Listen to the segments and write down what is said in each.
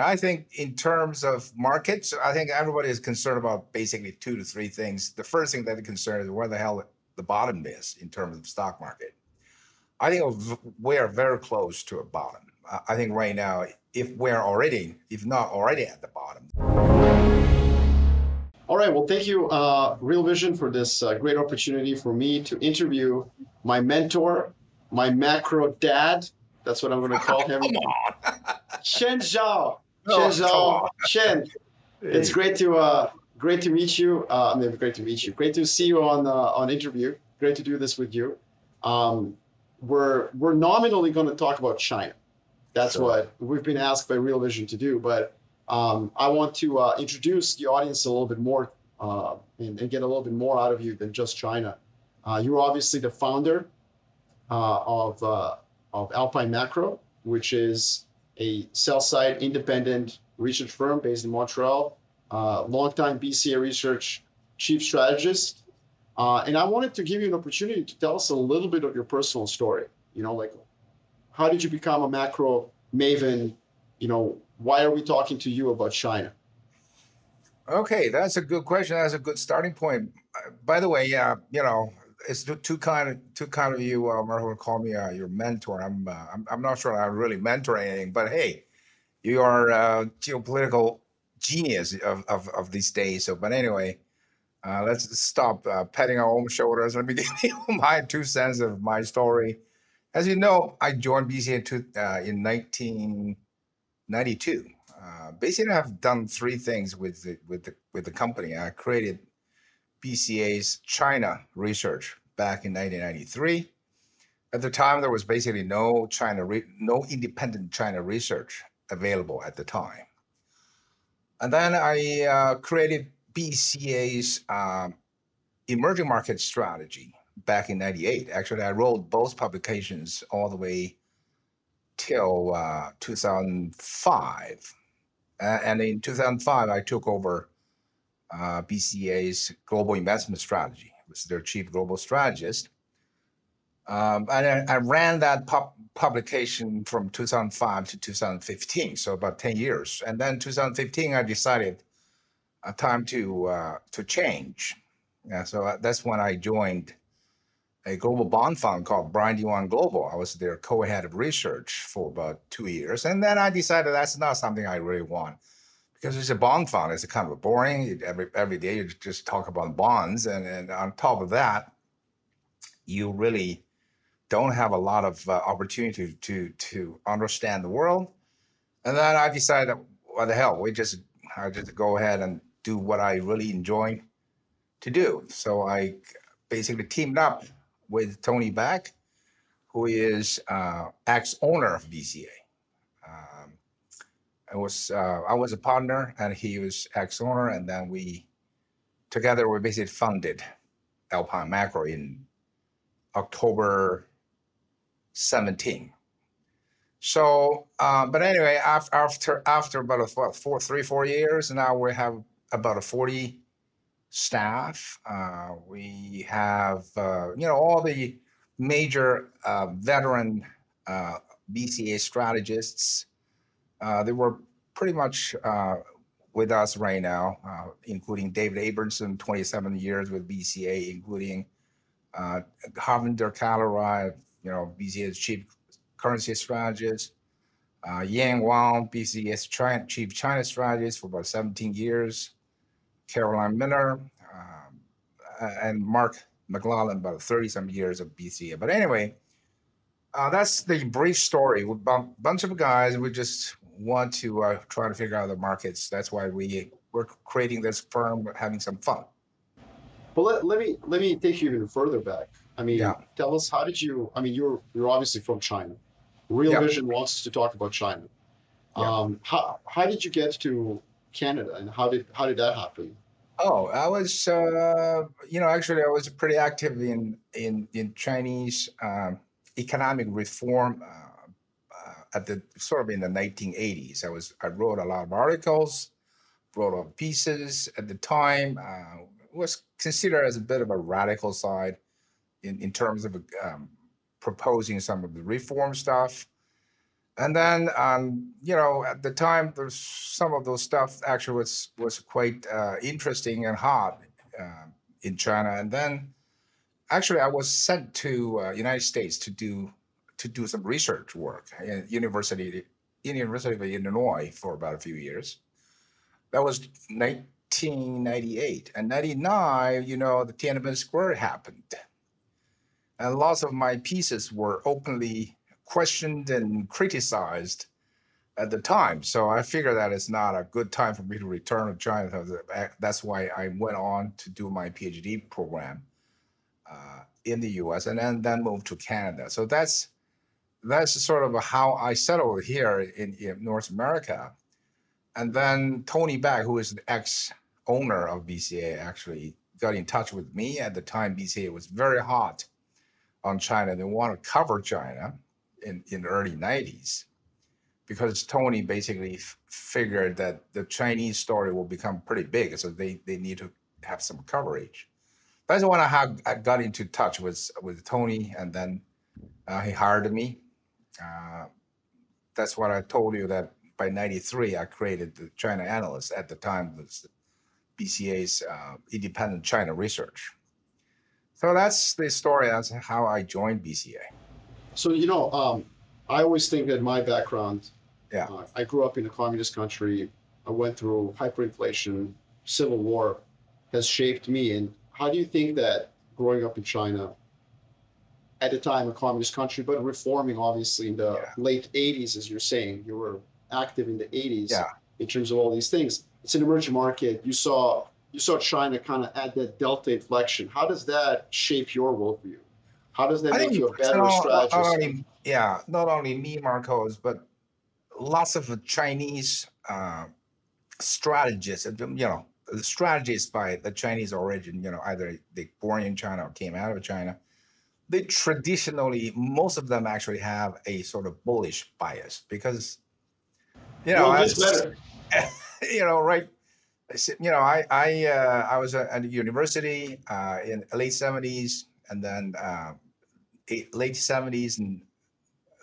I think in terms of markets, I think everybody is concerned about basically two to three things. The first thing that they're concerned is where the hell the bottom is in terms of the stock market. I think we are very close to a bottom. I think right now, if not already at the bottom. All right, well, thank you, Real Vision, for this great opportunity for me to interview my mentor, my macro dad. That's what I'm going to call him. Come on. Chen Zhao. Chen, it's great to meet you. Great to see you on interview. Great to do this with you. We're nominally going to talk about China. That's what we've been asked by Real Vision to do. But I want to introduce the audience a little bit more and get a little bit more out of you than just China. You're obviously the founder of Alpine Macro, which is a sell-side independent research firm based in Montreal, longtime BCA Research chief strategist. And I wanted to give you an opportunity to tell us a little bit of your personal story. You know, like, how did you become a macro maven? You know, why are we talking to you about China? Okay, that's a good question. That's a good starting point. By the way, yeah, you know, it's too kind of you, Marko, to call me your mentor. I'm not sure I really mentor anything, but hey, you are a geopolitical genius of these days. So, but anyway, let's stop patting our own shoulders. Let me give you my 2 cents of my story. As you know, I joined BCA in 1992. Basically, I've done three things with the company. I created BCA's China research back in 1993. At the time, there was basically no independent China research available at the time. And then I created BCA's emerging market strategy back in 98. Actually, I wrote both publications all the way till 2005. And in 2005, I took over BCA's global investment strategy. I was their chief global strategist. And I ran that publication from 2005 to 2015, so about 10 years. And then 2015, I decided time to change. Yeah, so that's when I joined a global bond fund called Brandywine Global. I was their co-head of research for about 2 years. And then I decided that's not something I really want. Because it's a bond fund, it's kind of boring. Every day you just talk about bonds, and on top of that, you really don't have a lot of opportunity to understand the world. And then I decided, what the hell? I just go ahead and do what I really enjoy to do. So I basically teamed up with Tony Boeckh, who is ex-owner of BCA. I was a partner, and he was ex-owner, and then we basically funded Alpine Macro in October 17. So, but anyway, after about 3 or 4 years, now we have about 40 staff. We have you know, all the major veteran BCA strategists. They were pretty much with us right now, including David Abramson, 27 years with BCA, including Harvinder Kalra, you know, BCA's chief currency strategist, Yang Wang, BCA's chief China strategist for about 17 years, Caroline Miller, and Mark McLaughlin, about 30-some years of BCA. But anyway, that's the brief story. We're a bunch of guys. We just want to try to figure out the markets. That's why we're creating this firm. We're having some fun. Well, let me take you even further back. I mean, yeah. Tell us, how did you? I mean, you're obviously from China. Real Vision wants to talk about China. Yeah. How did you get to Canada, and how did that happen? Oh, I was you know, actually I was pretty active in Chinese economic reform. At the sort of in the 1980s, I wrote a lot of articles, wrote a lot of pieces at the time. Was considered as a bit of a radical side in terms of proposing some of the reform stuff. And then, you know, at the time, there's some of those stuff actually was quite interesting and hard in China. And then, actually, I was sent to United States to do some research work at University of Illinois for about a few years. That was 1998 and 99. You know, the Tiananmen Square happened, and lots of my pieces were openly questioned and criticized at the time. So I figured that it's not a good time for me to return to China. That's why I went on to do my PhD program in the US and then moved to Canada. So that's sort of how I settled here in North America. And then Tony Boeckh, who is the ex-owner of BCA, actually got in touch with me. At the time, BCA was very hot on China. They wanted to cover China in the early 90s, because Tony basically figured that the Chinese story will become pretty big, so they need to have some coverage. That's when I got into touch with Tony, and then he hired me. That's what I told you, that by 93, I created the China Analyst. At the time, it was BCA's Independent China Research. So that's the story. That's how I joined BCA. So, you know, I always think that my background, I grew up in a communist country. I went through hyperinflation, civil war has shaped me. And how do you think that growing up in China, at the time a communist country, but reforming obviously in the late 80s, as you're saying, you were active in the 80s in terms of all these things. It's an emerging market. You saw China kind of at that delta inflection. How does that shape your worldview? How does that make you a better strategist? Not only me, Marko, but lots of Chinese strategists, you know, the strategists by the Chinese origin, you know, either they born in China or came out of China, they traditionally, most of them actually have a sort of bullish bias because, you know, you know, right. You know, I was at university in the late 70s and then late 70s and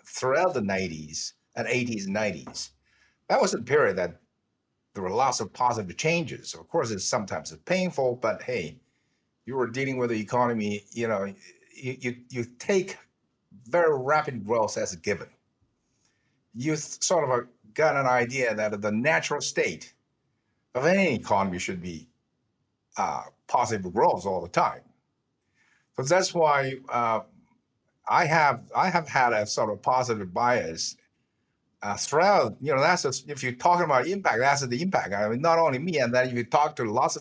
throughout the 90s and 80s and 90s. That was a period that there were lots of positive changes. Of course, it's sometimes painful, but hey, you were dealing with the economy, you know, you take very rapid growth as a given. You sort of got an idea that the natural state of any economy should be positive growth all the time. So that's why I have had a sort of positive bias throughout, you know, if you're talking about impact, that's the impact. I mean, not only me, and then if you talk to lots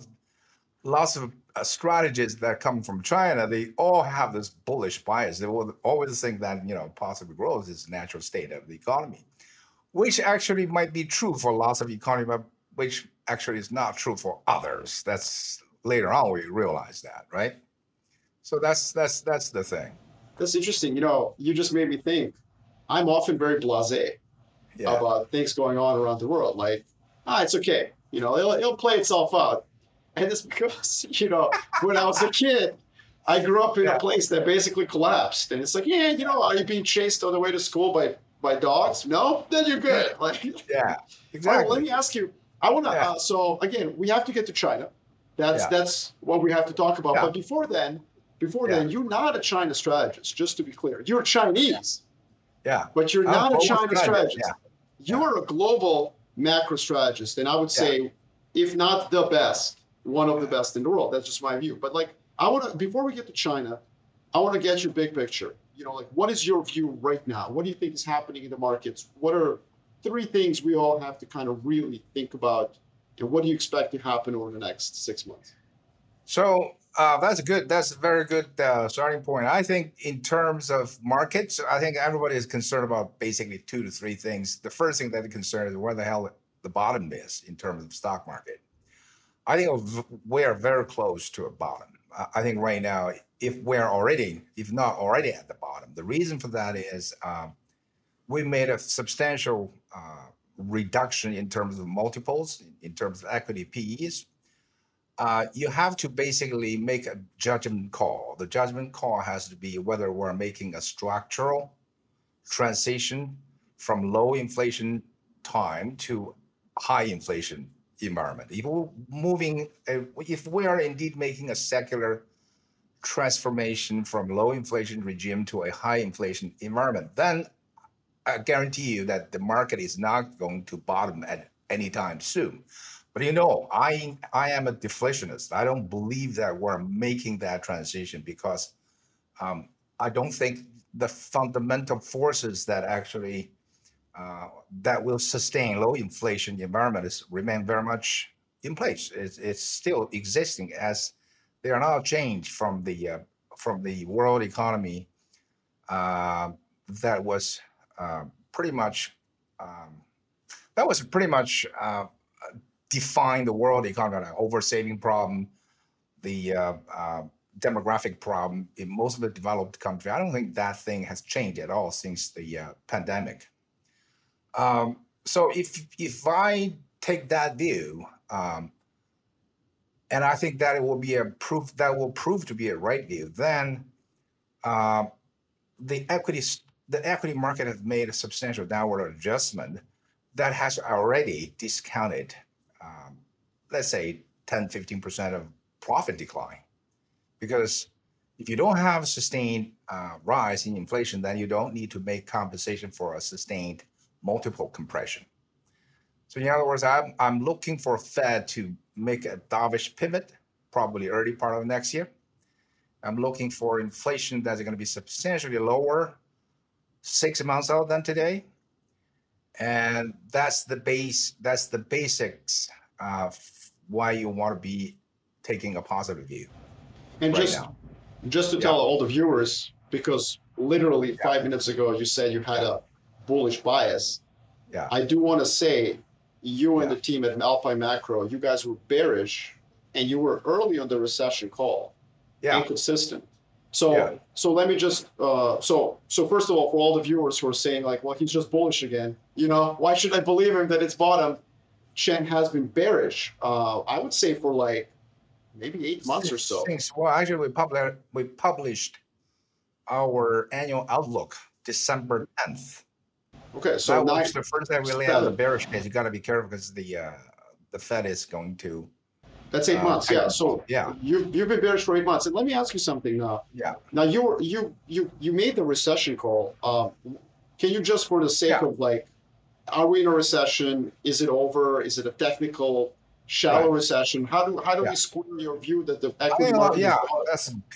of strategists that come from China, they all have this bullish bias. They will always think that, you know, positive growth is the natural state of the economy, which actually might be true for lots of economy, but which actually is not true for others. That's later on we realize that, right? So that's the thing. That's interesting. You know, you just made me think. I'm often very blasé about things going on around the world. Like, it's okay. You know, it'll play itself out. And it's because, you know, when I was a kid, I grew up in a place that basically collapsed. And it's like, yeah, you know, are you being chased on the way to school by dogs? No, then you're good. Like, exactly. All right, let me ask you. I want to. So again, we have to get to China. That's what we have to talk about. But before then, you're not a China strategist. Just to be clear, you're Chinese. But you're not a China strategist. You're a global macro strategist, and I would say, if not the best, one of the best in the world. That's just my view. But like, I want to. Before we get to China, I want to get your big picture. You know, like, what is your view right now? What do you think is happening in the markets? What are three things we all have to kind of really think about, and what do you expect to happen over the next 6 months? So that's a very good starting point. I think in terms of markets, I think everybody is concerned about basically two to three things. The first thing that they're concerned is where the hell the bottom is in terms of the stock market. I think we are very close to a bottom. I think right now, if not already at the bottom, the reason for that is we made a substantial reduction in terms of multiples, in terms of equity PEs. You have to basically make a judgment call. The judgment call has to be whether we're making a structural transition from low inflation time to high inflation environment. If we're moving, if we are indeed making a secular transformation from low inflation regime to a high inflation environment, then I guarantee you that the market is not going to bottom at any time soon. But you know, I am a deflationist. I don't believe that we're making that transition because I don't think the fundamental forces that actually that will sustain low inflation environments remain very much in place. It's still existing as they are now changed from the world economy that was pretty much defined the world economy, like oversaving problem, the demographic problem in most of the developed countries. I don't think that thing has changed at all since the pandemic. So if I take that view, and I think that it will be a proof that will prove to be a right view, then the equity market has made a substantial downward adjustment that has already discounted, let's say 10, 15% of profit decline. Because if you don't have sustained rise in inflation, then you don't need to make compensation for a sustained multiple compression. So in other words, I'm looking for Fed to make a dovish pivot, probably early part of next year. I'm looking for inflation that's going to be substantially lower 6 months out than today. And that's the base, that's the basics of why you want to be taking a positive view. And right just to tell all the viewers, because literally 5 minutes ago, you said you had a bullish bias. Yeah. I do want to say you and the team at Alpine Macro, you guys were bearish and you were early on the recession call. Yeah. Inconsistent. So, so let me just, so first of all, for all the viewers who are saying like, well, he's just bullish again, you know, why should I believe him that it's bottom? Chen has been bearish, I would say for like maybe 8 months or so. Well, actually we published our annual outlook, December 10th. Okay, so that was the first time we laid out the bearish case. You got to be careful because the Fed is going to. That's 8 months, yeah. So yeah, you've been bearish for 8 months. And let me ask you something now. Yeah. Now you made the recession call. Can you just, for the sake of like, are we in a recession? Is it over? Is it a technical shallow recession? How do we square your view that the equity market? Yeah,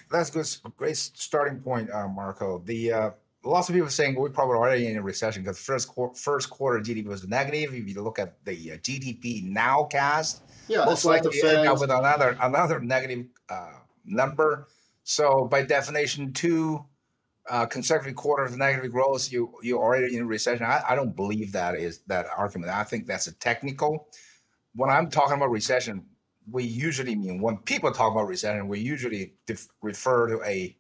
that's good. Great starting point, Marko. The lots of people saying we're probably already in a recession because first quarter GDP was negative. If you look at the GDP nowcast, most likely end up with another negative number. So by definition, two consecutive quarters of negative growth, you're already in a recession. I don't believe that is that argument. I think that's a technical. When I'm talking about recession, we usually mean when people talk about recession, we usually refer to a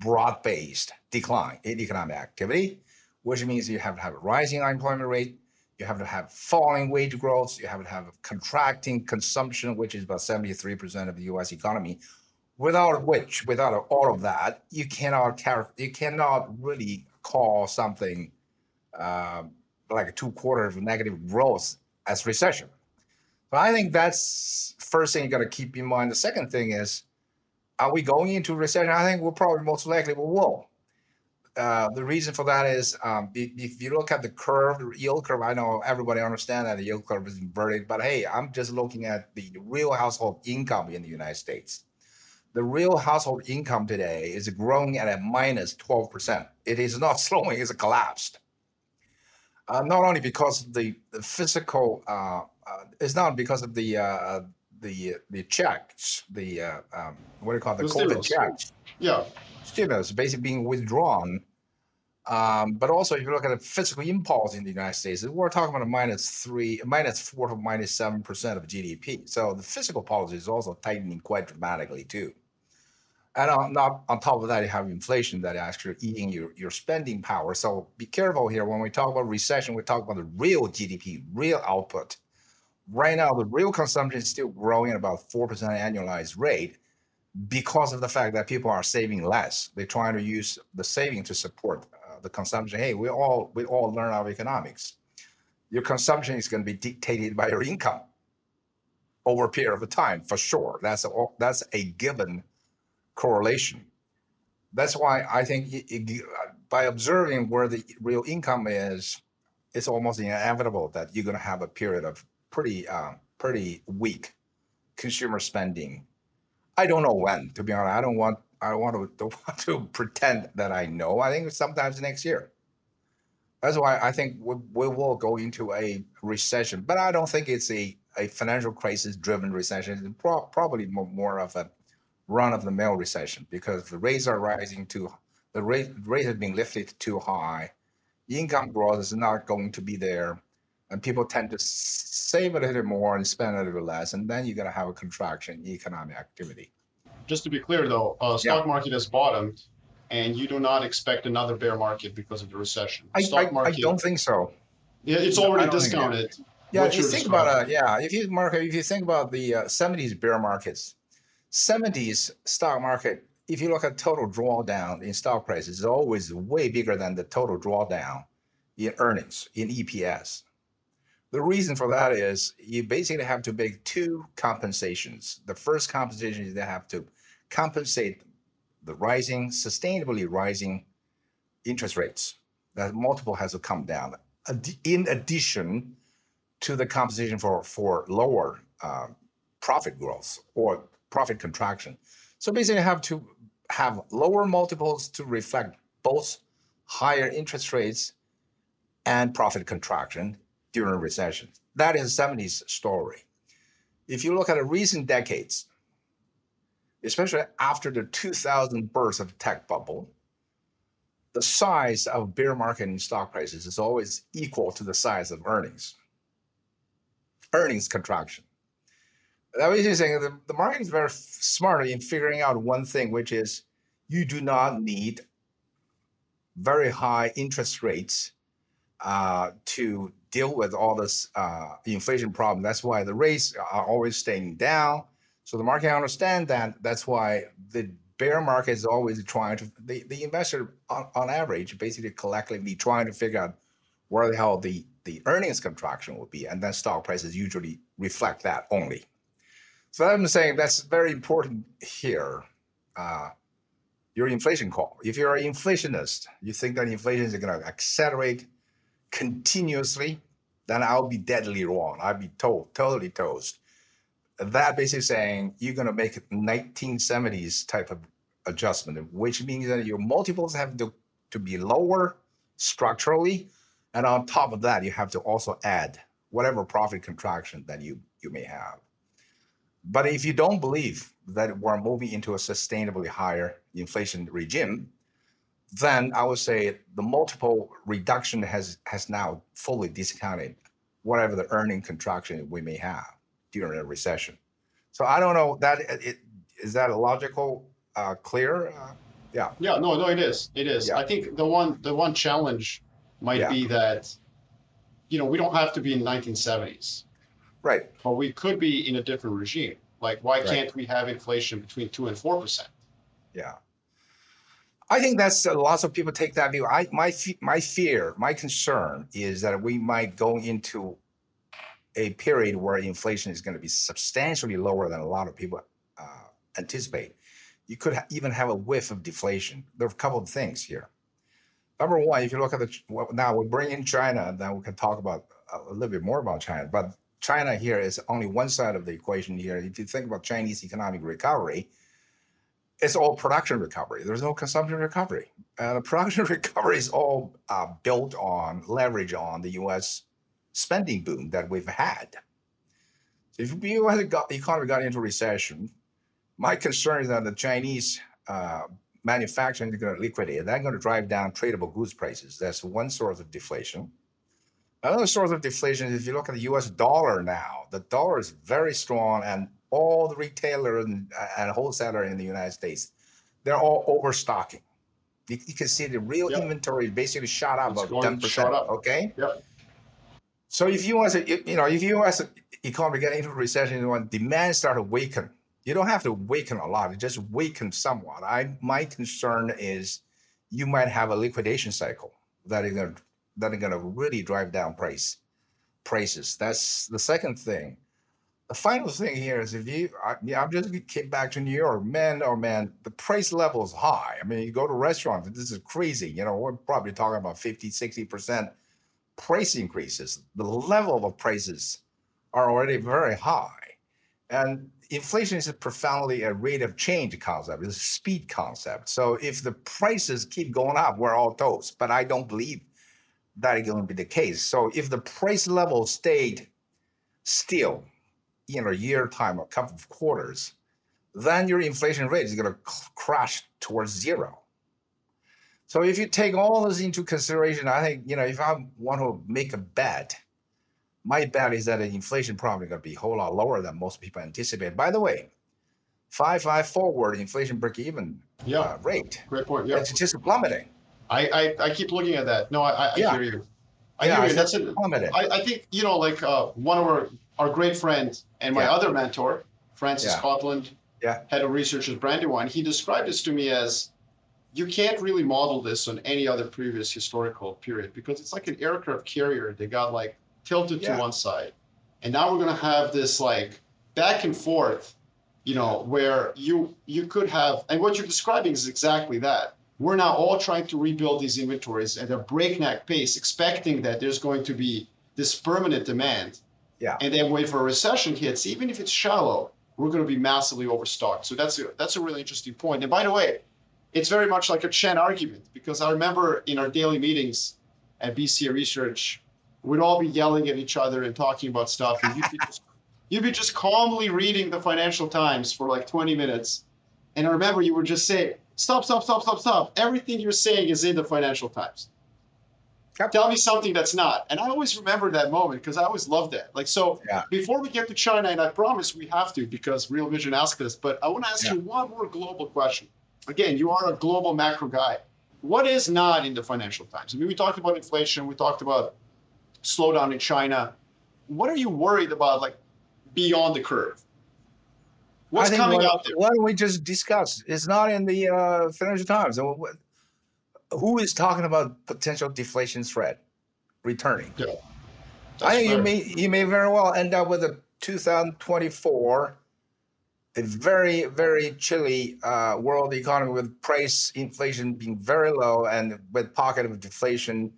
broad-based decline in economic activity, which means you have to have a rising unemployment rate, you have to have falling wage growth, you have to have contracting consumption, which is about 73% of the U.S. economy. Without which, without all of that, you cannot really call something like a two-quarter of negative growth as recession. But I think that's first thing you got to keep in mind. The second thing is, are we going into recession? I think we're probably most likely we will. The reason for that is if you look at the curve, the yield curve, I know everybody understands that the yield curve is inverted, but hey, I'm just looking at the real household income in the United States. The real household income today is growing at a minus 12%. It is not slowing, it's collapsed. Not only because of the physical, it's not because of the checks, the what do you call it, the COVID checks? Yeah, stimulus basically being withdrawn. But also, if you look at the fiscal impulse in the United States, we're talking about a -4 to -7% of GDP. So the fiscal policy is also tightening quite dramatically too. And on top of that, you have inflation that is actually eating your spending power. So be careful here. When we talk about recession, we talk about the real GDP, real output. Right now, the real consumption is still growing at about 4% annualized rate because of the fact that people are saving less. They're trying to use the saving to support the consumption. Hey, we all learn our economics. Your consumption is going to be dictated by your income over a period of time, for sure. That's a given correlation. That's why I think by observing where the real income is, it's almost inevitable that you're going to have a period of pretty weak consumer spending. I don't know when, to be honest. I don't want to pretend that I know. I think sometimes next year. That's why I think we will go into a recession, but I don't think it's a financial crisis-driven recession. It's probably more of a run-of-the-mill recession because the rates are rising too. The rate has been lifted too high. Income growth is not going to be there, and people tend to save a little more and spend a little less, and then you're going to have a contraction in economic activity. Just to be clear, though, stock market has bottomed, and you do not expect another bear market because of the recession. Stock market, I don't think so. It's already discounted. Yeah, if you think about if you think about the 70s bear markets, 70s stock market, if you look at total drawdown in stock prices, it's always way bigger than the total drawdown in earnings, in EPS. The reason for that is you basically have to make two compensations. The first compensation is they have to compensate the sustainably rising interest rates. That multiple has to come down. In addition to the compensation for lower profit growth or profit contraction. So basically you have to have lower multiples to reflect both higher interest rates and profit contraction during a recession. That is the 70s story. If you look at the recent decades, especially after the 2000 burst of tech bubble, the size of bear market in stock prices is always equal to the size of earnings contraction. That was saying the market is very smart in figuring out one thing, which is you do not need very high interest rates to deal with all this inflation problem. That's why the rates are always staying down. So the market understands that. That's why the bear market is always trying to, the investor on average, basically collectively trying to figure out where the hell the earnings contraction will be. And then stock prices usually reflect that only. So I'm saying that's very important here, your inflation call. If you're an inflationist, you think that inflation is going to accelerate continuously, then I'll be deadly wrong. I'll be totally toast. That basically saying you're going to make a 1970s type of adjustment, which means that your multiples have to be lower structurally. And on top of that, you have to also add whatever profit contraction that you may have. But if you don't believe that we're moving into a sustainably higher inflation regime, then I would say the multiple reduction has now fully discounted whatever the earning contraction we may have during a recession. So I don't know that is that a logical, clear? Yeah. Yeah. No, it is. It is. Yeah. I think the one challenge might be that, we don't have to be in the 1970s. Right. But we could be in a different regime. Like, why can't we have inflation between 2 and 4%? Yeah. I think that's lots of people take that view. My fear, my concern is that we might go into a period where inflation is going to be substantially lower than a lot of people anticipate. You could even have a whiff of deflation. There are a couple of things here. Number one, if you look at now we bring in China, then we can talk about a little bit more about China. But China here is only one side of the equation here. If you think about Chinese economic recovery, it's all production recovery. There's no consumption recovery. The production recovery is all built on leverage on the U.S. spending boom that we've had. So if the U.S. economy got into recession, my concern is that the Chinese manufacturing is going to liquidate. That's going to drive down tradable goods prices. That's one source of deflation. Another source of deflation is if you look at the U.S. dollar now, the dollar is very strong, and all the retailers and wholesalers in the United States, they're all overstocking. You can see the real inventory basically shot up about 10%. Okay. Yep. So if you want to, if U.S. economy get into recession, demand start to weaken. You don't have to weaken a lot; it just weakens somewhat. My concern is you might have a liquidation cycle. that are going to really drive down prices. That's the second thing. The final thing here is if you, I'm just came back to New York, man, oh man, the price level is high. I mean, you go to restaurants, this is crazy. You know, we're probably talking about 50, 60% price increases. The level of prices are already very high. And inflation is profoundly a rate of change concept. It's a speed concept. So if the prices keep going up, we're all toast, but I don't believe that is going to be the case. So if the price level stayed still, in a year time, a couple of quarters, then your inflation rate is going to crash towards zero. So if you take all this into consideration, I think, you know, if I want to make a bet, my bet is that inflation probably going to be a whole lot lower than most people anticipate. By the way, 5.5 forward inflation break-even rate. Great point. Yeah. It's just plummeting. I keep looking at that. No, I hear you. I hear you. That's it. I think, you know, like one of our great friend and my other mentor, Francis Copland, head of research at Brandywine, he described this to me as, you can't really model this on any other previous historical period because it's like an aircraft carrier. They got like tilted to one side. And now we're going to have this like back and forth, you know, where you could have, and what you're describing is exactly that. We're now all trying to rebuild these inventories at a breakneck pace, expecting that there's going to be this permanent demand. Yeah. And then wait for a recession hits, even if it's shallow, we're going to be massively overstocked. So that's a really interesting point. And by the way, it's very much like a Chen argument, because I remember in our daily meetings at BCA Research, we'd all be yelling at each other and talking about stuff. And you'd be just calmly reading the Financial Times for like 20 minutes. And I remember you would just say, Stop. Everything you're saying is in the Financial Times. Yep. Tell me something that's not. And I always remember that moment because I always loved that. Like, so before we get to China, and I promise we have to because Real Vision asked us, but I want to ask you one more global question. Again, you are a global macro guy. What is not in the Financial Times? I mean, we talked about inflation. We talked about slowdown in China. What are you worried about, like, beyond the curve? What's coming out there? What we just discussed is not in the Financial Times. Who is talking about potential deflation threat returning? Yeah. I think you may very well end up with a 2024, a very, very chilly world economy with price inflation being very low and with pocket of deflation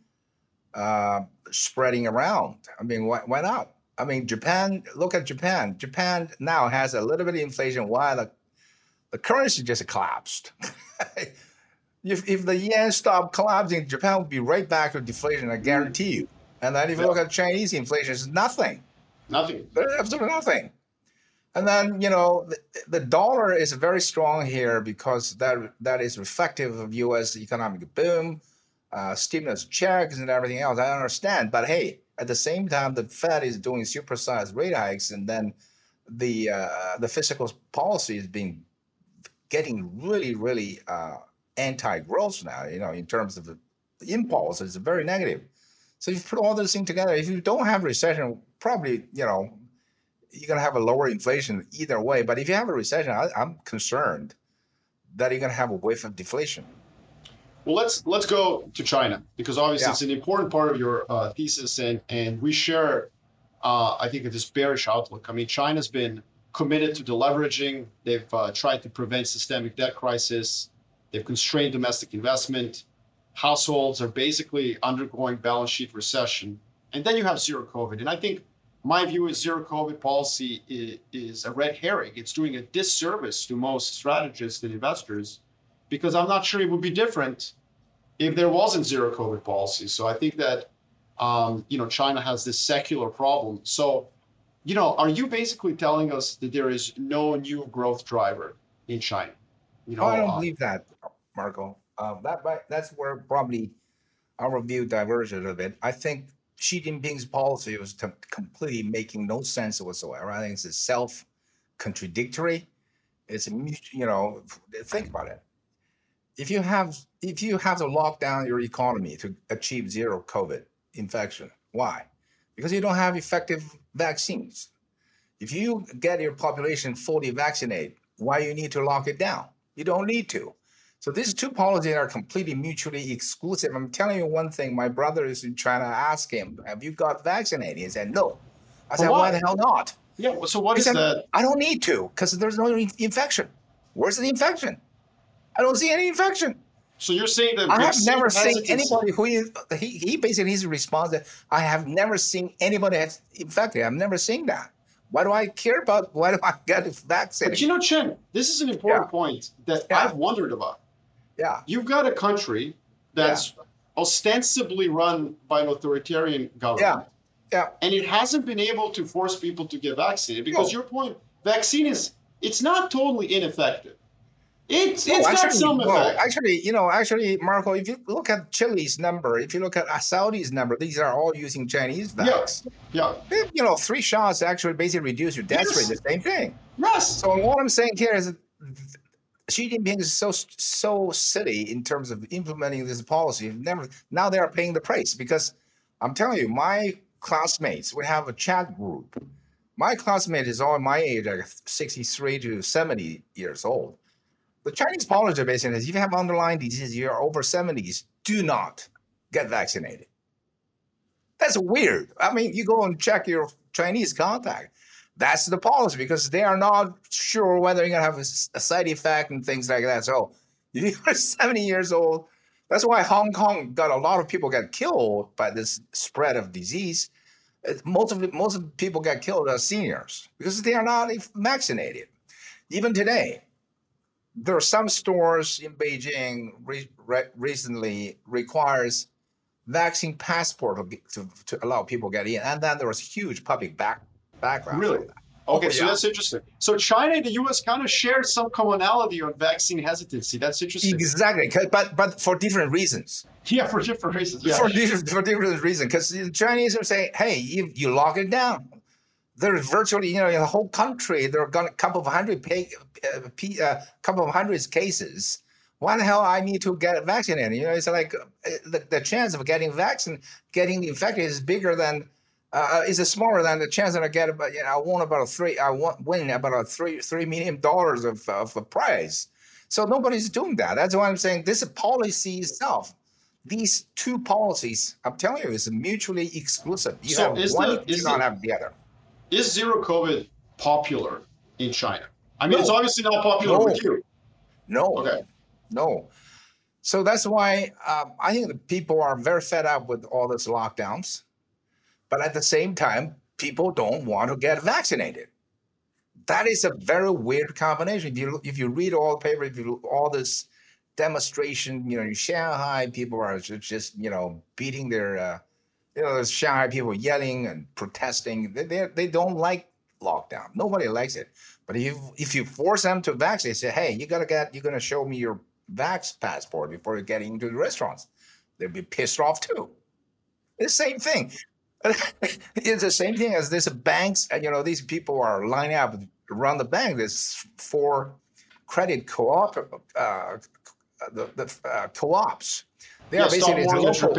spreading around. I mean, why not? I mean, Japan, look at Japan. Japan now has a little bit of inflation while the currency just collapsed. If the yen stopped collapsing, Japan would be right back to deflation, I guarantee you. And then if you look at Chinese inflation, it's nothing. Nothing. There's absolutely nothing. And then, you know, the dollar is very strong here because that is reflective of U.S. economic boom, stimulus checks and everything else. I understand, but hey, at the same time, the Fed is doing supersized rate hikes, and then the fiscal policy is getting really, really anti-growth now. You know, in terms of the impulse, it's very negative. So you put all those things together. If you don't have recession, probably you're gonna have a lower inflation either way. But if you have a recession, I'm concerned that you're gonna have a wave of deflation. Well, let's go to China, because obviously it's an important part of your thesis, and we share, I think, this bearish outlook. I mean, China's been committed to deleveraging. They've tried to prevent systemic debt crisis. They've constrained domestic investment. Households are basically undergoing balance sheet recession. And then you have zero COVID. And I think my view is zero COVID policy is a red herring. It's doing a disservice to most strategists and investors, because I'm not sure it would be different if there wasn't zero COVID policy. So I think that, China has this secular problem. So, are you basically telling us that there is no new growth driver in China? I don't believe that, Marko. That's where probably our view diverges a bit. I think Xi Jinping's policy was completely making no sense whatsoever. I think it's self-contradictory. It's, think about it. If you have to lock down your economy to achieve zero COVID infection, why? Because you don't have effective vaccines. If you get your population fully vaccinated, why you need to lock it down? You don't need to. So these two policies are completely mutually exclusive. I'm telling you one thing. My brother is in China. I asked him, "Have you got vaccinated?" He said, "No." I said, "Why the hell not?" Yeah. Well, so what he is said, that? I don't need to because there's no infection. Where's the infection? I don't see any infection. So you're saying that I have never seen anybody who is he basically his response that I have never seen anybody that's infected. I've never seen that. Why do I care about why do I get vaccinated? But you know, Chen, this is an important point that I've wondered about. Yeah. You've got a country that's ostensibly run by an authoritarian government. Yeah. Yeah. And it hasn't been able to force people to get vaccinated because your point, vaccine is it's not totally ineffective. Actually, Marko, if you look at Chile's number, if you look at Saudi's number, these are all using Chinese vax. Yeah. Yeah. You know, 3 shots actually basically reduce your death rate, the same thing. Yes. So what I'm saying here is Xi Jinping is so silly in terms of implementing this policy. Now they are paying the price because I'm telling you, my classmates, we have a chat group. My classmate is all my age, like 63 to 70 years old. The Chinese policy basically is if you have underlying disease, you're over 70s, do not get vaccinated. That's weird. I mean, you go and check your Chinese contact. That's the policy because they are not sure whether you're going to have a side effect and things like that. So if you're 70 years old, that's why Hong Kong got a lot of people got killed by this spread of disease. Most of the people got killed as seniors because they are not vaccinated. Even today. There are some stores in Beijing recently requires vaccine passport to allow people to get in. And then there was huge public backlash. Really? Like that. Okay, so that's interesting. So China and the U.S. kind of share some commonality on vaccine hesitancy. That's interesting. Exactly, but for different reasons. Yeah, for different reasons. Yeah. For different reasons, because the Chinese are saying, hey, you lock it down. There's virtually, you know, in the whole country, there are gone a couple of hundred cases. Why the hell I need to get vaccinated? You know, it's like the chance of getting infected is bigger than, is smaller than the chance that I get. About, you know, I won about three million dollars of a prize. So nobody's doing that. That's why I'm saying this policy itself. These two policies, I'm telling you, is mutually exclusive. You so have is one, the, is you the, don't have the other. Is zero COVID popular in China? I mean, no. It's obviously not popular with you. No. Okay. No. So that's why I think the people are very fed up with all these lockdowns. But at the same time, people don't want to get vaccinated. That is a very weird combination. If you read all the papers, if you look, all this demonstration, you know, in Shanghai, people are just you know, beating their... you know, there's Shanghai people yelling and protesting. They don't like lockdown. Nobody likes it. But if you force them to vaccinate, say, hey, you're gonna show me your vax passport before you get into the restaurants, they'll be pissed off too. It's the same thing. It's the same thing as this banks. You know, these people are lining up around the bank. There's 4 credit co-ops. They are basically local, so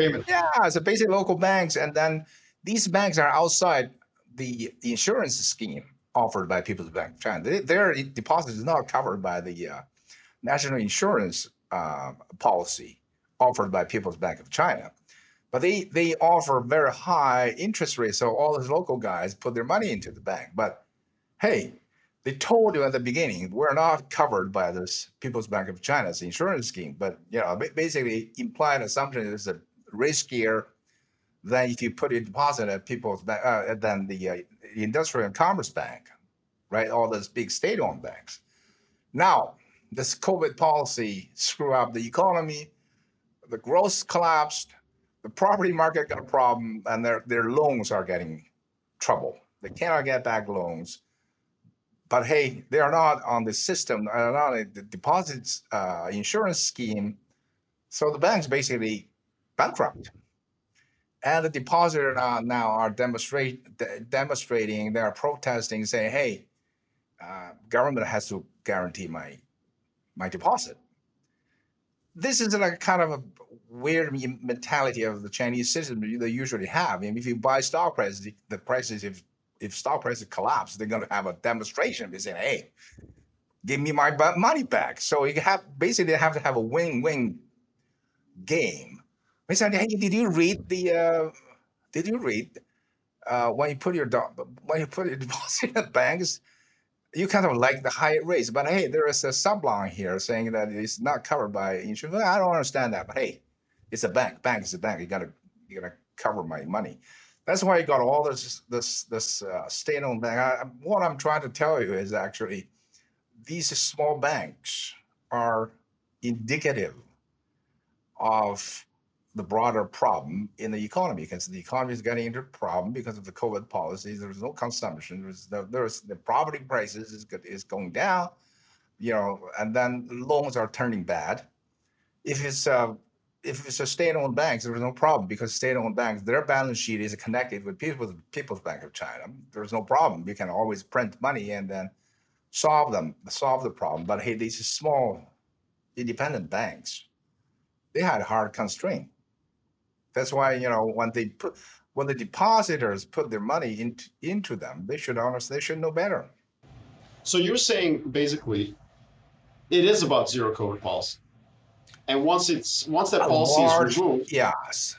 basically local banks, and then these banks are outside the insurance scheme offered by People's Bank of China. Their deposit is not covered by the national insurance policy offered by People's Bank of China, but they offer very high interest rates. So all these local guys put their money into the bank. But hey, they told you at the beginning, we're not covered by this People's Bank of China's insurance scheme, but you know, basically implied assumption is riskier than if you put a deposit at People's Bank, than the Industrial and Commerce Bank, right? All those big state-owned banks. Now, this COVID policy screwed up the economy, the growth collapsed, the property market got a problem, and their loans are getting trouble. They cannot get back loans. But hey, they are not on the system, they are not on the deposits insurance scheme. So the bank's basically bankrupt. And the depositors now are demonstrating, they are protesting, saying, hey, government has to guarantee my deposit. This is like kind of a weird mentality of the Chinese system that they usually have. I mean, if you buy stock prices, the prices, if stock prices collapse, they're going to have a demonstration. They say, hey, give me my money back. So you have basically have to have a win-win game. They said, hey, did you read the? Did you read when you put your deposit in the banks, you kind of like the higher rates, but hey, there is a subline here saying that it's not covered by insurance. I don't understand that, but hey, it's a bank. Bank is a bank. You gotta cover my money. That's why you got all this state-owned bank. What I'm trying to tell you is actually these small banks are indicative of the broader problem in the economy, because the economy is getting into a problem because of the COVID policies. There's no consumption. There's the property prices is going down, and then loans are turning bad. If it's a state-owned banks, there's no problem because state-owned banks, their balance sheet is connected with People's Bank of China. There's no problem. You can always print money and then solve the problem. But hey, these small independent banks, they had a hard constraint. That's why when the depositors put their money into them, they should know better. So you're saying basically, it is about zero COVID policy. And once that policy is removed, yes,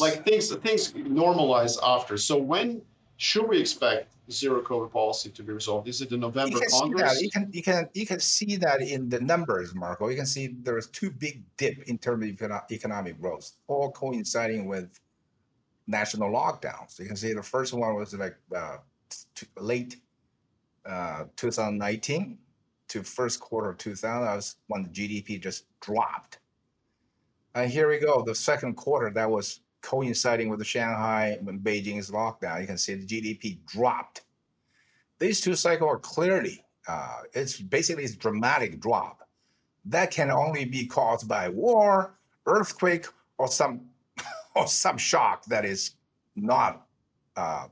like things normalize after. So when should we expect zero COVID policy to be resolved? Is it the November Congress? You can see that in the numbers, Marko. You can see there's two big dip in terms of economic growth, all coinciding with national lockdowns. You can see the first one was like late 2019. To first quarter of 2000, that was when the GDP just dropped. And here we go, the second quarter, that was coinciding with the Shanghai, when Beijing's lockdown. You can see the GDP dropped. These two cycles are clearly, it's basically a dramatic drop. That can only be caused by war, earthquake, or some shock that is not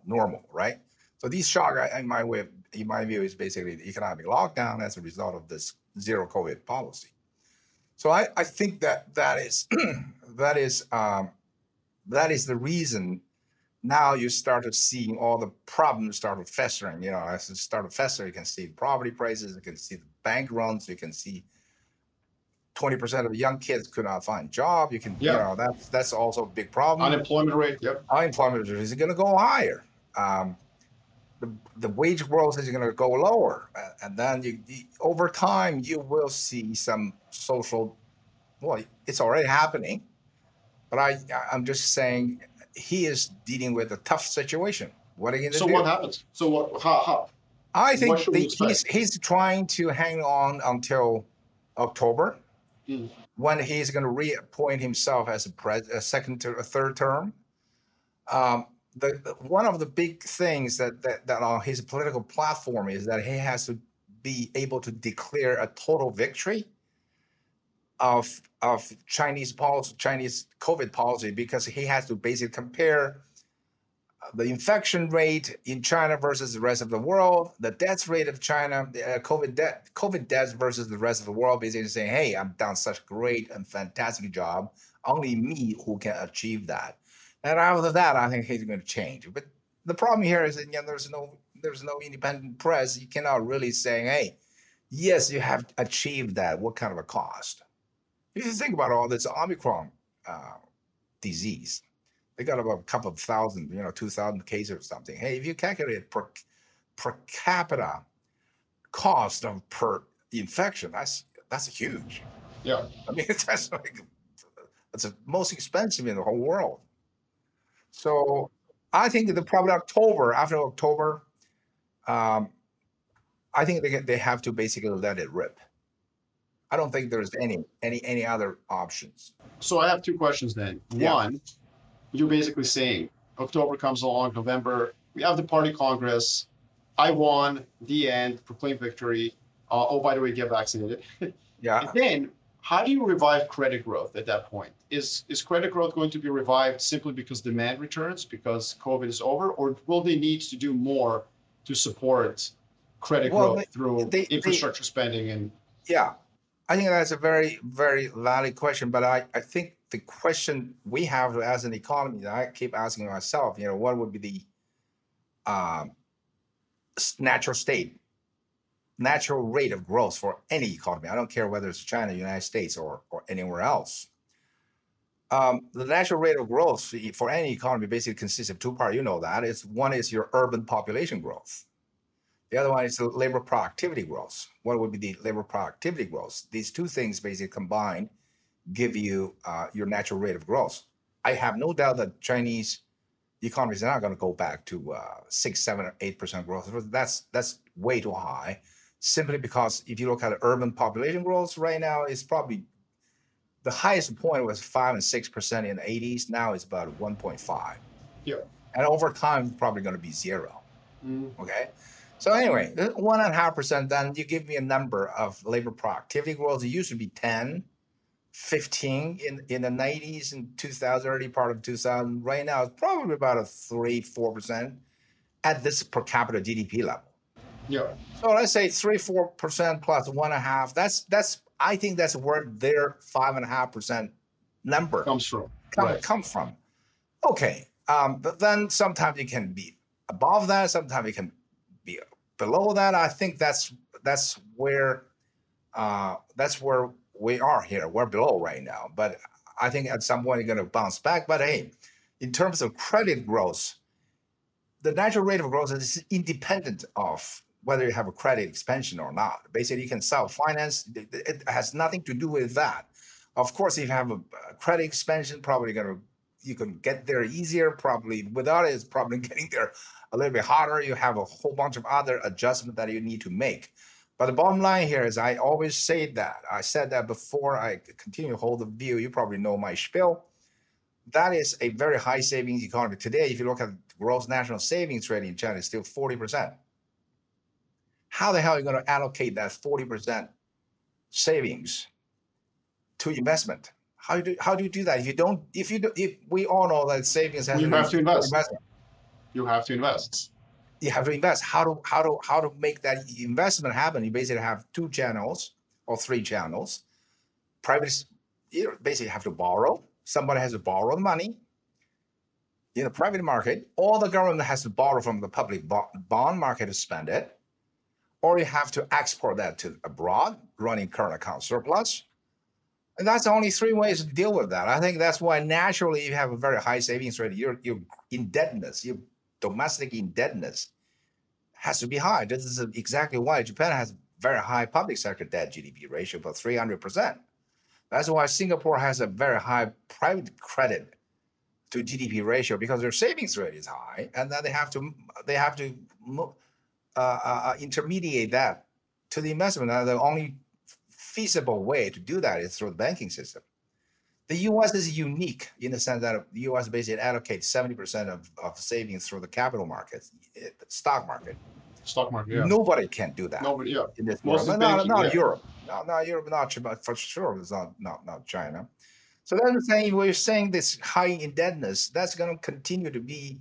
normal, right? So these shock, in my view, is basically the economic lockdown as a result of this zero COVID policy. So I think that is that is the reason. Now you start to see all the problems start to festering. As it started festering, you can see property prices, you can see the bank runs, you can see 20% of young kids could not find a job. That's also a big problem. Unemployment rate, yep. Unemployment rate is going to go higher. The wage growth is going to go lower, and then over time you will see some social. Well, it's already happening, but I'm just saying he is dealing with a tough situation. What are you going to do? So what happens? So what? How? I think he's trying to hang on until October, when he's going to reappoint himself as a second or a third term. One of the big things that on his political platform is that he has to be able to declare a total victory of Chinese COVID policy, because he has to basically compare the infection rate in China versus the rest of the world, the death rate of China, COVID deaths versus the rest of the world, basically saying, hey, I've done such a great and fantastic job. Only me who can achieve that. And after that, I think he's going to change. But the problem here is that there's no independent press. You cannot really say, hey, yes, you have achieved that. What kind of a cost? If you think about all this Omicron disease, they got about a couple of thousand, 2,000 cases or something. Hey, if you calculate per capita cost of per infection, that's huge. Yeah. I mean, that's the most expensive in the whole world. So I think that probably after October, I think they have to basically let it rip. I don't think there's any other options. So I have two questions then. Yeah. One, you're basically saying October comes along, November, we have the party Congress. I won, the end, proclaim victory. Oh, by the way, get vaccinated. Yeah. And then, how do you revive credit growth at that point? Is credit growth going to be revived simply because demand returns, because COVID is over, or will they need to do more to support credit growth through infrastructure spending? And yeah, I think that's a very, very valid question. But I think the question we have as an economy, and I keep asking myself, what would be the natural state natural rate of growth for any economy. I don't care whether it's China, United States, or anywhere else. The natural rate of growth for any economy basically consists of two parts. You know that. It's, one is your urban population growth. The other one is the labor productivity growth. What would be the labor productivity growth? These two things basically combined give you your natural rate of growth. I have no doubt that Chinese economies are not going to go back to 6, 7, or 8% growth. That's way too high, simply because if you look at the urban population growth right now, it's probably the highest point was 5 and 6% in the 80s. Now it's about 1.5. Yeah. And over time, probably going to be 0. Okay. So anyway, 1.5%, then you give me a number of labor productivity growth. It used to be 10, 15 in the 90s and 2000, early part of 2000. Right now, it's probably about a 3, 4% at this per capita GDP level. Yeah. So let's say 3, 4% plus 1.5. That's I think that's where their 5.5% number comes from. Come from. Okay. But then sometimes it can be above that. Sometimes it can be below that. I think that's where we are here. We're below right now. But I think at some point it's going to bounce back. But hey, in terms of credit growth, the natural rate of growth is independent of whether you have a credit expansion or not. Basically, you can self-finance. It has nothing to do with that. Of course, if you have a credit expansion, probably you can get there easier. Probably without it, it's probably getting there a little bit harder. You have a whole bunch of other adjustments that you need to make. But the bottom line here is I always say that. I said that before. I continue to hold the view. You probably know my spiel. That is a very high savings economy. Today, if you look at gross national savings rate in China, it's still 40%. How the hell are you going to allocate that 40% savings to investment? How do you do that? If you don't, if we all know that savings has to invest. You have to invest. You have to invest. How to make that investment happen? You basically have 2 channels or 3 channels. Private, you basically have to borrow. Somebody has to borrow the money. In the private market, all the government has to borrow from the public bond market to spend it. Or you have to export that to abroad, running current account surplus. And that's only 3 ways to deal with that. I think that's why naturally you have a very high savings rate. Your indebtedness, your domestic indebtedness has to be high. This is exactly why Japan has very high public sector debt GDP ratio, about 300%. That's why Singapore has a very high private credit to GDP ratio, because their savings rate is high, and then they have to move. Intermediate that to the investment. Now, the only feasible way to do that is through the banking system. The U.S. is unique in the sense that the U.S. basically allocates 70% of savings through the capital markets, stock market. Stock market, yeah. Nobody can do that. Nobody, yeah. In this world. Not Europe. Not Europe, not for sure. It's not China. So that's the thing. We're saying this high indebtedness, that's going to continue to be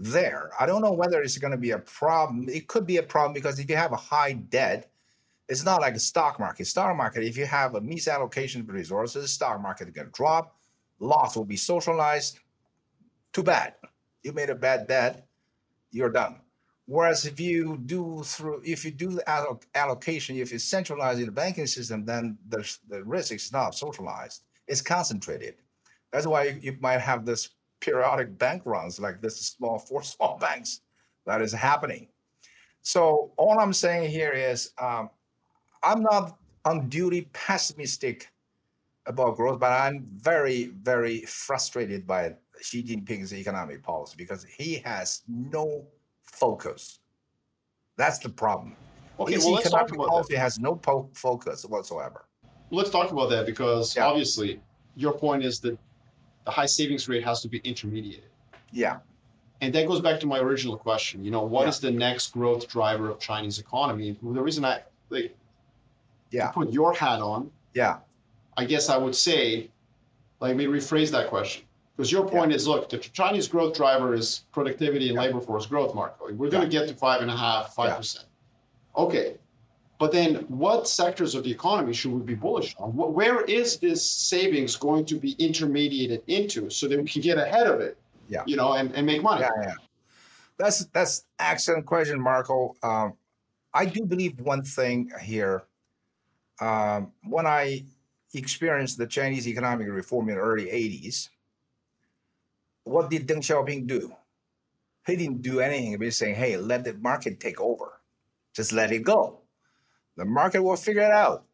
there. I don't know whether it's going to be a problem. It could be a problem, because if you have a high debt, it's not like a stock market. Stock market, if you have a misallocation of resources, stock market is going to drop. Loss will be socialized. Too bad. You made a bad bet. You're done. Whereas if you do the allocation, if you centralize in the banking system, then the risk is not socialized. It's concentrated. That's why you might have this periodic bank runs like this for small banks that is happening. So all I'm saying here is I'm not unduly pessimistic about growth, but I'm very, very frustrated by Xi Jinping's economic policy, because he has no focus. That's the problem. Okay, his economic policy has no focus whatsoever. Let's talk about that, because obviously your point is that the high savings rate has to be intermediate. Yeah. And that goes back to my original question. You know, what is the next growth driver of Chinese economy? The reason I to put your hat on, I guess I would say, let me rephrase that question. Because your point is, look, the Chinese growth driver is productivity and labor force growth, Marko. We're going to get to 5.5%. Okay. But then what sectors of the economy should we be bullish on? Where is this savings going to be intermediated into so that we can get ahead of it, you know, and make money? Yeah. That's an excellent question, Marko. I do believe one thing here. When I experienced the Chinese economic reform in the early 80s, what did Deng Xiaoping do? He didn't do anything but saying, hey, let the market take over. Just let it go. The market will figure it out.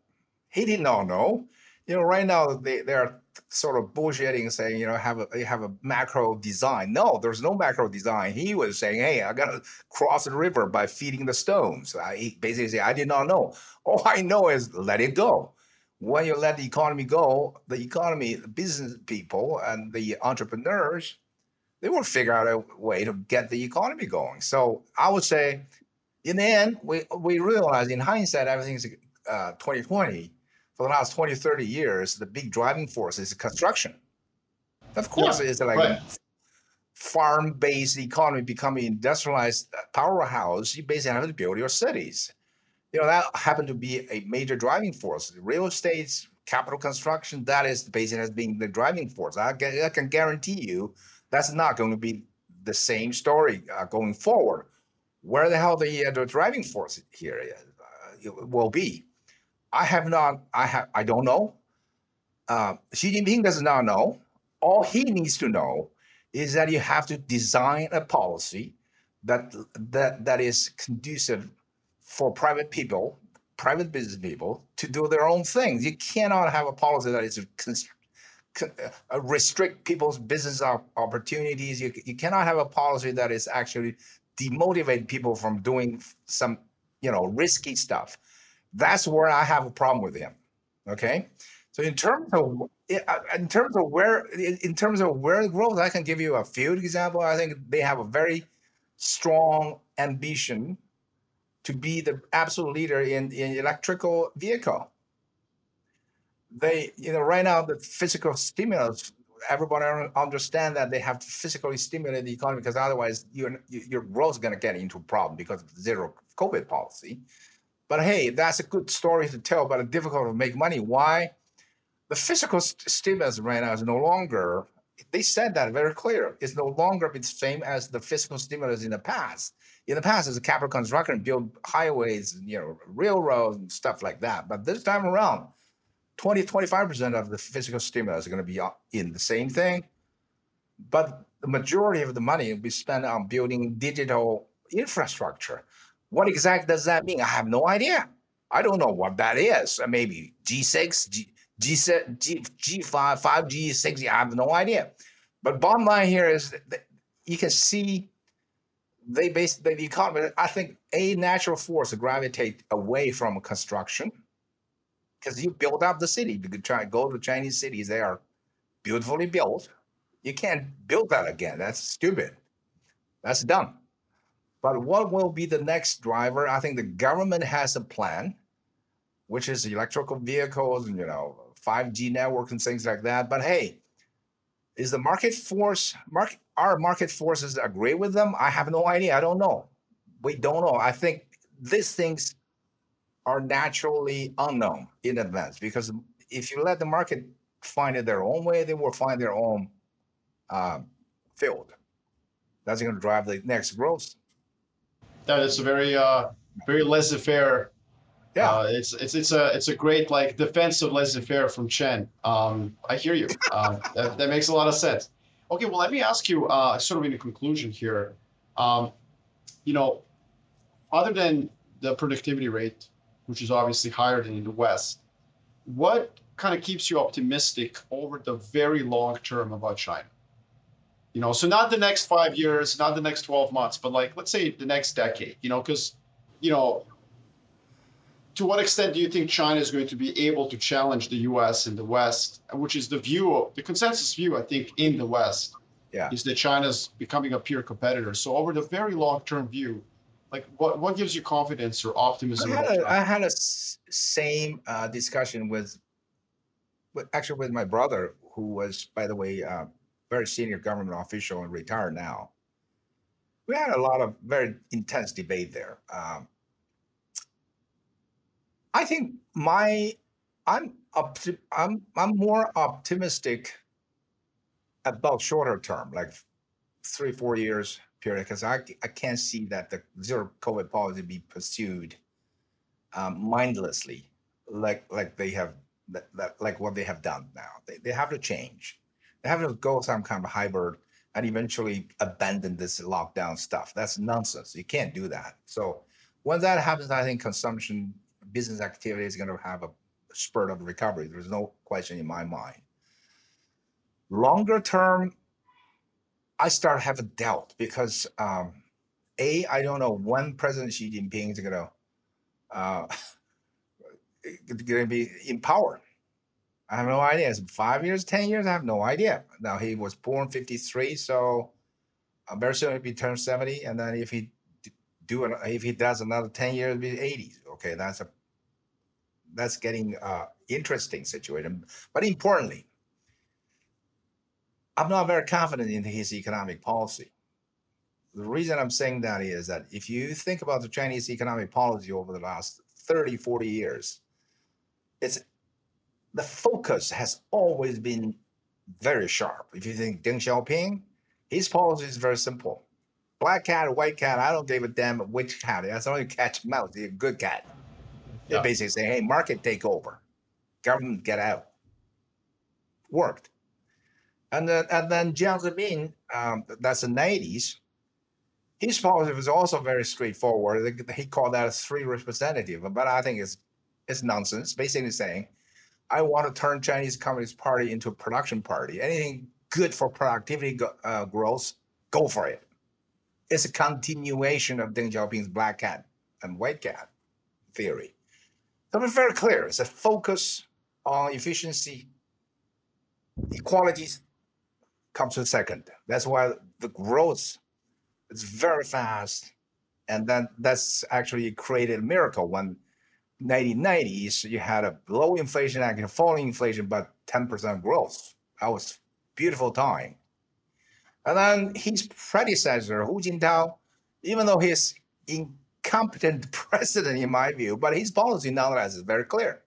He did not know. You know, right now they're sort of bullshitting, saying, you know, have a macro design. No, there's no macro design. He was saying, hey, I got to cross the river by feeding the stones. He basically said, I did not know. All I know is let it go. When you let the economy go, the economy, the business people and the entrepreneurs, they will figure out a way to get the economy going. So I would say, in the end, we realize in hindsight, everything's 2020. For the last 20, 30 years, the big driving force is construction. Of course, yeah, it's like right. A farm-based economy becoming industrialized powerhouse. You basically have to build your cities. You know, that happened to be a major driving force. Real estate, capital construction, that is basically has been the driving force. I can guarantee you that's not going to be the same story going forward. Where the hell the driving force here will be? I don't know. Xi Jinping does not know. All he needs to know is that you have to design a policy that is conducive for private people, private business people to do their own things. You cannot have a policy that is restrict people's business opportunities. You cannot have a policy that is actually demotivate people from doing some, you know, risky stuff. That's where I have a problem with him. Okay, so in terms of where growth, I can give you a few examples. I think they have a very strong ambition to be the absolute leader in electrical vehicle. They, you know, right now the physical stimulus. Everybody understand that they have to physically stimulate the economy because otherwise your growth is going to get into a problem because of zero COVID policy. But hey, that's a good story to tell, but it's difficult to make money. Why? The physical stimulus right now is no longer, they said that very clear, it's no longer the same as the physical stimulus in the past. In the past, it's a capital construction, build highways, you know, railroads and stuff like that. But this time around, 20-25% of the physical stimulus are going to be in the same thing. But the majority of the money will be spent on building digital infrastructure. What exactly does that mean? I have no idea. I don't know what that is. Maybe G6, G7, G5, 5G, 6G, I have no idea. But bottom line here is that you can see they basically, the economy, I think a natural force to gravitate away from construction because you build up the city. You could try to go to Chinese cities. They are beautifully built. You can't build that again. That's stupid. That's dumb. But what will be the next driver? I think the government has a plan, which is electrical vehicles and, you know, 5G network and things like that. But hey, is the market force, our market forces agree with them? I have no idea. I don't know. We don't know. I think these things are naturally unknown in advance because if you let the market find it their own way, they will find their own field. That's going to drive the next growth. That is a very, very laissez-faire. Yeah, it's a great like defense of laissez-faire from Chen. I hear you. That makes a lot of sense. Okay, well, let me ask you, sort of in the conclusion here, you know, other than the productivity rate, which is obviously higher than in the West, what kind of keeps you optimistic over the very long term about China? You know, so not the next 5 years, not the next 12 months, but like, let's say the next decade, you know, because, you know, to what extent do you think China is going to be able to challenge the U.S. and the West, which is the view, the consensus view, I think, in the West, yeah, is that China's becoming a peer competitor. So over the very long-term view, like what gives you confidence or optimism? I had a same discussion with my brother, who was, by the way, very senior government official and retired now. We had a lot of very intense debate there. I think I'm more optimistic about shorter term, like 3-4 years period, because I can't see that the zero COVID policy be pursued mindlessly, like what they have done now. They have to change. They have to go some kind of hybrid and eventually abandon this lockdown stuff. That's nonsense. You can't do that. So when that happens, I think consumption, business activity is going to have a spurt of recovery. There's no question in my mind. Longer term, I start having doubt because I don't know when President Xi Jinping is going to be in power. I have no idea. It's 5 years, 10 years. I have no idea. Now he was born 53, so very soon he'll be turned 70, and then if he does another 10 years, it'll be 80. Okay, that's getting interesting situation. But importantly, I'm not very confident in his economic policy. The reason I'm saying that is that if you think about the Chinese economic policy over the last 30, 40 years, the focus has always been very sharp. If you think Deng Xiaoping, his policy is very simple. Black cat, white cat, I don't give a damn which cat. That's only catch mouse, a good cat. They basically say, hey, market take over. Government get out. Worked. And then Jiang Zemin, that's the 90s. His policy was also very straightforward. He called that a three representative, but I think it's nonsense. Basically saying, I want to turn Chinese Communist Party into a production party. Anything good for productivity growth, go for it. It's a continuation of Deng Xiaoping's black cat and white cat theory. So it's very clear. It's a focus on efficiency. Equality comes to second. That's why the growth is very fast. And then that's actually created a miracle when 1990s, you had a low inflation, actually falling inflation, but 10% growth. That was a beautiful time. And then his predecessor, Hu Jintao, even though he's incompetent president in my view, but his policy nonetheless is very clear.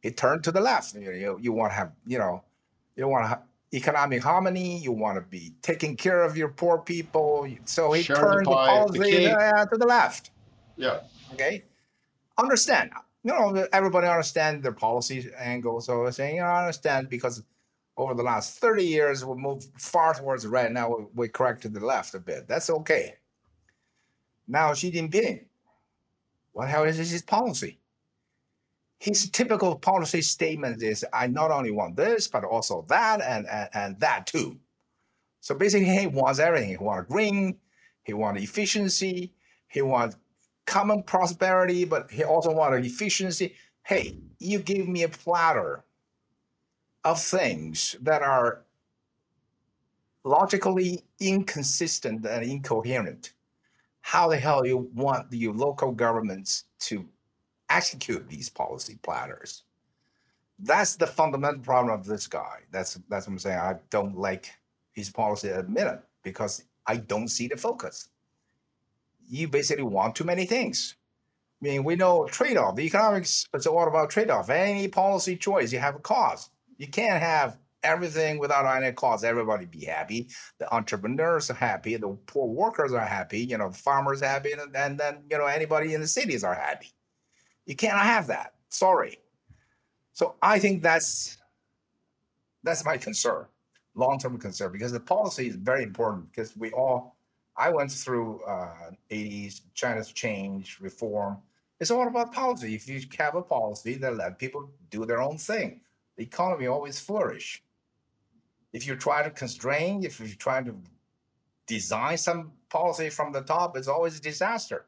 He turned to the left. You want to have, you want to have economic harmony. You want to be taking care of your poor people. So he turned the policy to the left. Yeah. Okay. Understand. Everybody understand their policy angle. So saying, I understand because over the last 30 years, we moved far towards the right. Now we correct to the left a bit. That's okay. Now Xi Jinping, what the hell is his policy? His typical policy statement is, I not only want this, but also that and that too. So basically, he wants everything. He wants green, he wants efficiency, he wants common prosperity, but he also wants efficiency. Hey, you give me a platter of things that are logically inconsistent and incoherent. How the hell you want your local governments to execute these policy platters? That's the fundamental problem of this guy. That's what I'm saying. I don't like his policy at a minute because I don't see the focus. You basically want too many things. I mean, we know trade-off. The economics is all about trade-off. Any policy choice, you have a cost. You can't have everything without any cost. Everybody be happy. The entrepreneurs are happy. The poor workers are happy. The farmers are happy. And then, anybody in the cities are happy. You cannot have that. Sorry. So I think that's my concern, long-term concern, because the policy is very important. Because I went through 80s, China's change, reform. It's all about policy. If you have a policy that let people do their own thing, the economy always flourish. If you try to constrain, if you try to design some policy from the top, it's always a disaster.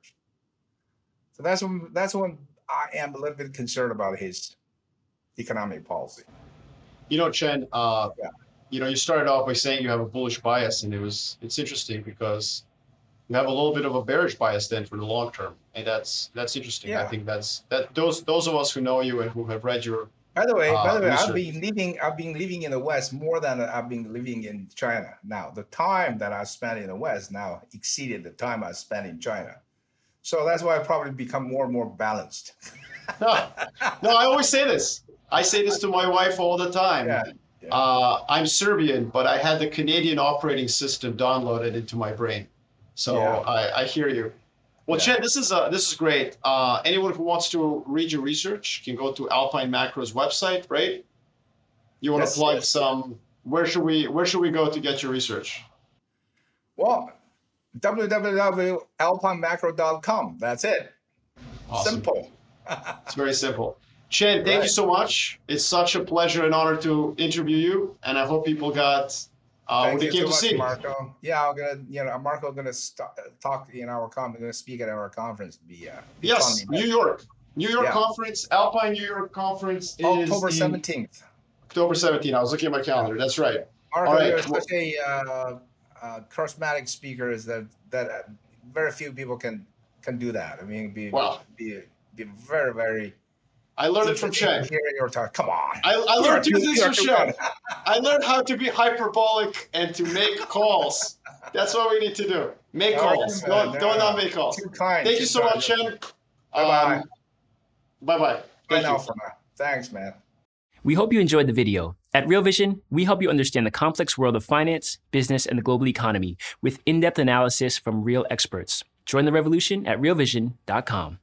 So that's when I am a little bit concerned about his economic policy. Chen, you started off by saying you have a bullish bias, and it's interesting because you have a little bit of a bearish bias then for the long term, and that's interesting. Yeah. I think those of us who know you and who have read your research. I've been living in the West more than I've been living in China. Now the time that I spent in the West now exceeded the time I spent in China. So that's why I probably become more and more balanced. No, I always say this. I say this to my wife all the time. Yeah, yeah. I'm Serbian, but I had the Canadian operating system downloaded into my brain. So yeah. I hear you. Well, Chad, this is great. Anyone who wants to read your research can go to Alpine Macro's website, right? You want to plug some? Where should we go to get your research? Well, www.alpinemacro.com. That's it. Awesome. Simple. It's very simple. Chen, thank you so much. It's such a pleasure and honor to interview you, and I hope people got what they came to see. Marko. Yeah, I'm gonna, Marko gonna talk in our conference. Gonna speak at our conference. Yes, New York conference, Alpine New York conference. October 17th. October 17th. I was looking at my calendar. That's right. Marko, you're such a charismatic speaker. Is that very few people can do that? I mean, be very, very. I learned it from Chen. Come on. I learned two things from Chen. I learned how to be hyperbolic and to make calls. That's what we need to do. Make calls. Don't not make calls. Too kind. Thank you so much, Chen. Bye-bye. Bye-bye. Bye now for now. Thanks, man. We hope you enjoyed the video. At Real Vision, we help you understand the complex world of finance, business, and the global economy with in-depth analysis from real experts. Join the revolution at realvision.com.